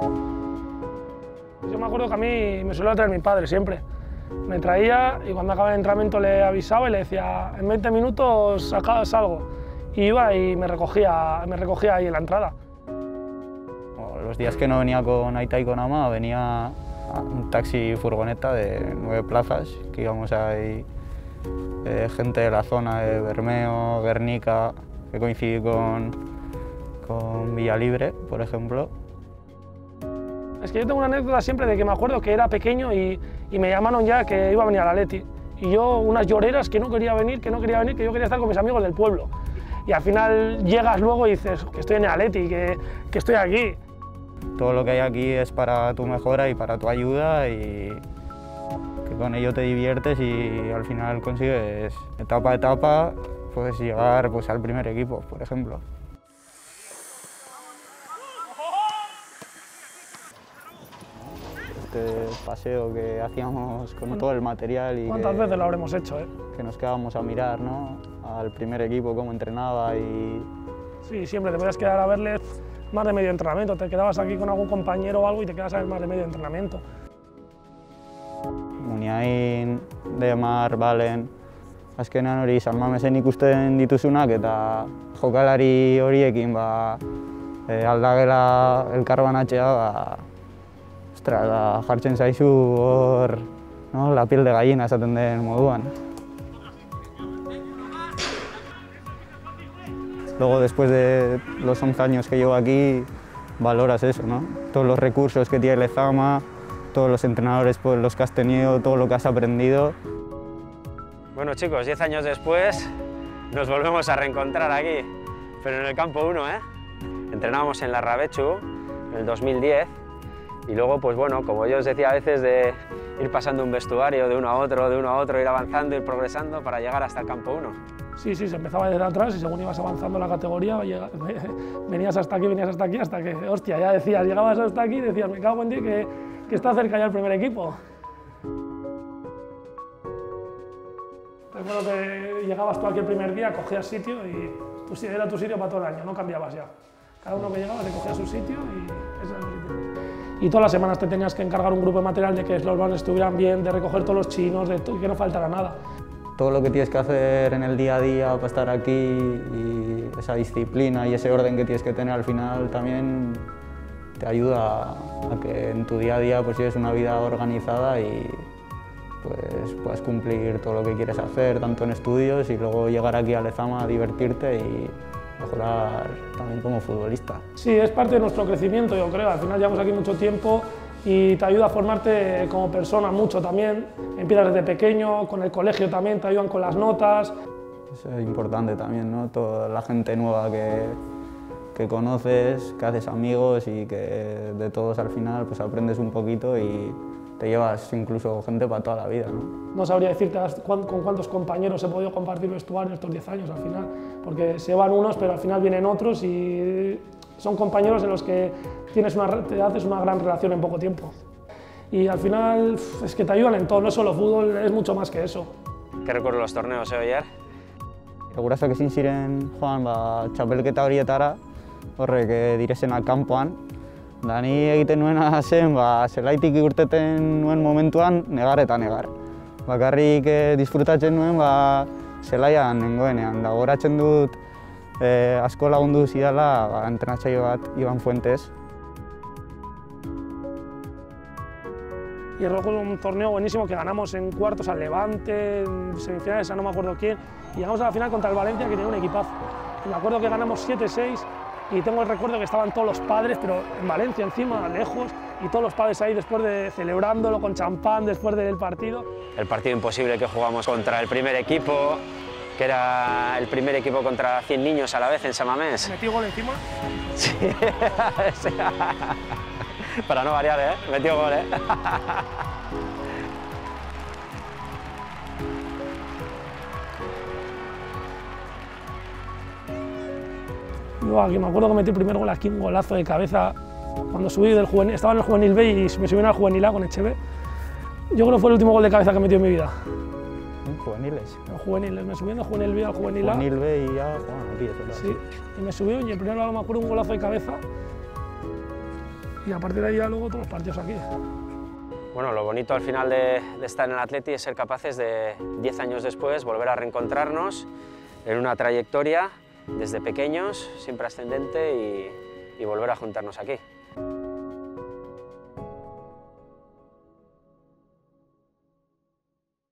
Yo me acuerdo que a mí me solía traer mi padre siempre. Me traía y cuando acababa el entrenamiento le avisaba y le decía en 20 minutos salgo. Y iba y me recogía ahí en la entrada. Los días que no venía con Aita y con Ama, venía un taxi furgoneta de 9 plazas, que íbamos ahí, gente de la zona de Bermeo, Guernica, que coincidí con Villalibre, por ejemplo. Es que yo tengo una anécdota siempre de que me acuerdo que era pequeño y me llamaron ya que iba a venir a la Aleti. Y yo unas lloreras que no quería venir, que yo quería estar con mis amigos del pueblo. Y al final llegas luego y dices que estoy en la Aleti, que estoy aquí. Todo lo que hay aquí es para tu mejora y para tu ayuda y que con ello te diviertes y al final consigues etapa a etapa pues llegar pues, al primer equipo, por ejemplo. Este paseo que hacíamos con todo el material y ¿cuántas veces lo habremos hecho, eh? Que nos quedábamos a mirar, ¿no? Al primer equipo, cómo entrenaba y... Sí, siempre te podías quedar a verles más de medio entrenamiento. Te quedabas aquí con algún compañero o algo y te quedabas a ver más de medio entrenamiento. Muniáin, Demar, Valen, azkenean hori San Mamesen ikusten dituzunak eta jokalari horiekin ba, aldagela elkarbanatzea ba, ostras, jartzen zaizu hor, no, la piel de gallina esaten den moduan. Luego, después de los 11 años que llevo aquí, valoras eso, ¿no? Todos los recursos que tiene Lezama, todos los entrenadores por los que has tenido, todo lo que has aprendido. Bueno, chicos, 10 años después nos volvemos a reencontrar aquí, pero en el campo 1, ¿eh? Entrenábamos en la Rabechu en el 2010 y luego, pues bueno, como yo os decía a veces, de ir pasando un vestuario de uno a otro, ir avanzando, ir progresando para llegar hasta el campo 1. Sí, sí, se empezaba desde atrás y según ibas avanzando la categoría, venías hasta aquí, hasta que, hostia, ya decías, llegabas hasta aquí y decías, me cago en ti, que está cerca ya el primer equipo. Recuerdo que llegabas tú aquí el primer día, cogías sitio y pues, era tu sitio para todo el año, no cambiabas ya. Cada uno que llegaba se cogía su sitio y ese era el sitio. Y todas las semanas te tenías que encargar un grupo de material de que los balones estuvieran bien, de recoger todos los chinos, de que no faltara nada. Todo lo que tienes que hacer en el día a día para estar aquí y esa disciplina y ese orden que tienes que tener al final también te ayuda a que en tu día a día pues lleves una vida organizada y pues puedas cumplir todo lo que quieres hacer, tanto en estudios y luego llegar aquí a Lezama a divertirte y mejorar también como futbolista. Sí, es parte de nuestro crecimiento, yo creo. Al final llevamos aquí mucho tiempo y te ayuda a formarte como persona mucho también. Empiezas desde pequeño, con el colegio también, te ayudan con las notas. Eso es importante también, ¿no? Toda la gente nueva que conoces, que haces amigos y que de todos al final pues aprendes un poquito y te llevas incluso gente para toda la vida, ¿no? No sabría decirte con cuántos compañeros he podido compartir vestuario estos 10 años al final, porque se van unos pero al final vienen otros y son compañeros en los que te haces una gran relación en poco tiempo. Y al final es que te ayudan en todo, no solo fútbol, es mucho más que eso. ¿Qué recuerdo los torneos, oier? Egurasoak ezin ziren joan, ba, txapelketa horietara, horrek diresenak kanpoan. Da ni egiten nuena zen, ba, zelaitik urteten nuen momentuan, negar eta negar. Bakarrik disfrutatzen nuen, ba, zelaian nengoenean, da goratzen dut, asko lagundu zidala ba, entrenatzaile bat Iban Fuentes. Y recuerdo un torneo buenísimo que ganamos en cuartos al Levante, en semifinales, no me acuerdo quién, y llegamos a la final contra el Valencia, que tenía un equipazo. Y me acuerdo que ganamos 7-6 y tengo el recuerdo que estaban todos los padres, pero en Valencia encima, lejos, y todos los padres ahí después de celebrándolo con champán después del partido. El partido imposible que jugamos contra el primer equipo, que era el primer equipo contra 100 niños a la vez en San Mamés. ¿Metí gol encima? Sí. Para no variar, ¿eh? Metió gol, ¿eh? Yo aquí me acuerdo que metí el primer gol aquí, un golazo de cabeza. Cuando subí del juvenil, estaba en el juvenil B y me subieron al juvenil A con Echeve. Yo creo que fue el último gol de cabeza que metí en mi vida. ¿En juveniles? En juveniles, me subieron al juvenil B, al juvenil A. Juvenil B y A, bueno, aquí es verdad. Sí, y me subieron y el primer gol me acuerdo un golazo de cabeza. y aparte de ahí ya luego todos los partidos aquí. Bueno, lo bonito al final de estar en el Atleti es ser capaces de 10 años después volver a reencontrarnos en una trayectoria desde pequeños, siempre ascendente y volver a juntarnos aquí.